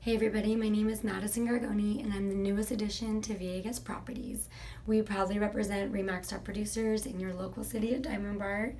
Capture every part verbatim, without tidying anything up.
Hey everybody, my name is Madison Gorgone and I'm the newest addition to Villegas Properties. We proudly represent Remax Top Producers in your local city at Diamond Bar,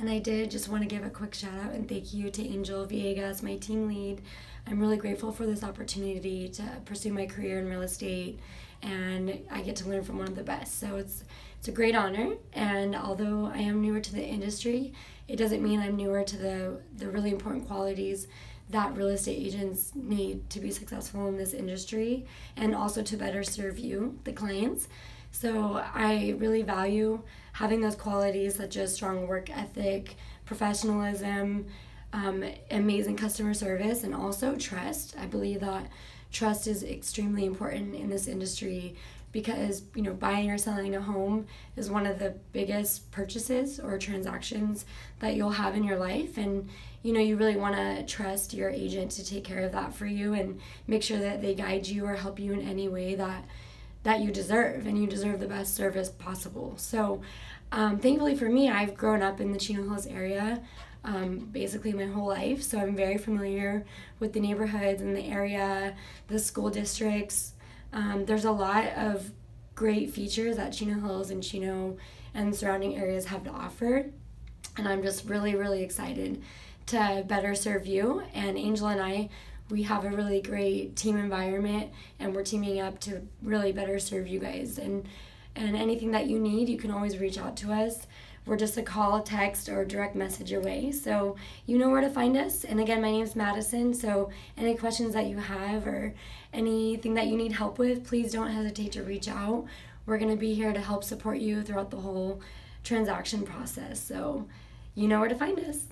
and I did just want to give a quick shout out and thank you to Angel Villegas, my team lead. I'm really grateful for this opportunity to pursue my career in real estate, and I get to learn from one of the best, so it's it's a great honor. And although I am newer to the industry, it doesn't mean I'm newer to the the really important qualities that real estate agents need to be successful in this industry, and also to better serve you, the clients. So I really value having those qualities such as strong work ethic, professionalism, um, amazing customer service, and also trust. I believe that trust is extremely important in this industry because, you know, buying or selling a home is one of the biggest purchases or transactions that you'll have in your life, and you know, you really want to trust your agent to take care of that for you and make sure that they guide you or help you in any way that that you deserve, and you deserve the best service possible. So um, thankfully for me, I've grown up in the Chino Hills area um, basically my whole life, so I'm very familiar with the neighborhoods in the area, the school districts. Um, there's a lot of great features that Chino Hills and Chino and surrounding areas have to offer, and I'm just really, really excited to better serve you. And Angel and I, we have a really great team environment, and we're teaming up to really better serve you guys. And, and anything that you need, you can always reach out to us. We're just a call, a text, or direct message away, so you know where to find us. And again, my name is Madison, so any questions that you have or anything that you need help with, please don't hesitate to reach out. We're going to be here to help support you throughout the whole transaction process, so you know where to find us.